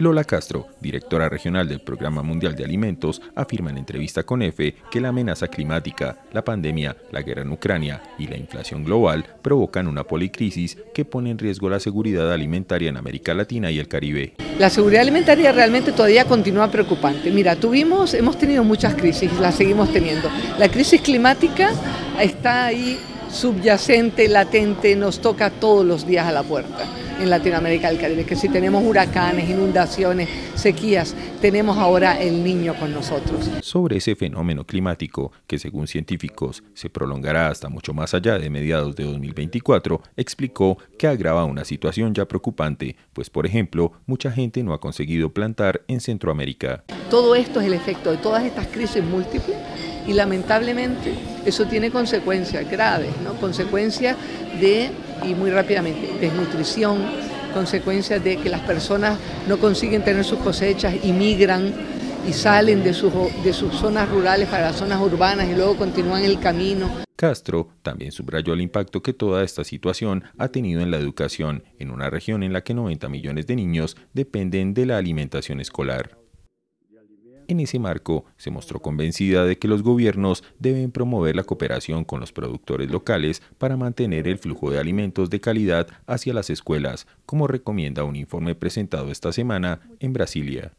Lola Castro, directora regional del Programa Mundial de Alimentos, afirma en entrevista con EFE que la amenaza climática, la pandemia, la guerra en Ucrania y la inflación global provocan una policrisis que pone en riesgo la seguridad alimentaria en América Latina y el Caribe. La seguridad alimentaria realmente todavía continúa preocupante. Mira, hemos tenido muchas crisis y las seguimos teniendo. La crisis climática está ahí subyacente, latente, nos toca todos los días a la puerta en Latinoamérica y el Caribe, que si tenemos huracanes, inundaciones, sequías, tenemos ahora el niño con nosotros. Sobre ese fenómeno climático, que según científicos se prolongará hasta mucho más allá de mediados de 2024, explicó que agrava una situación ya preocupante, pues por ejemplo, mucha gente no ha conseguido plantar en Centroamérica. Todo esto es el efecto de todas estas crisis múltiples y lamentablemente eso tiene consecuencias graves, ¿no? Consecuencias desnutrición, consecuencias de que las personas no consiguen tener sus cosechas y migran y salen de sus zonas rurales para las zonas urbanas y luego continúan el camino. Castro también subrayó el impacto que toda esta situación ha tenido en la educación, en una región en la que 90 millones de niños dependen de la alimentación escolar. En ese marco, se mostró convencida de que los gobiernos deben promover la cooperación con los productores locales para mantener el flujo de alimentos de calidad hacia las escuelas, como recomienda un informe presentado esta semana en Brasilia.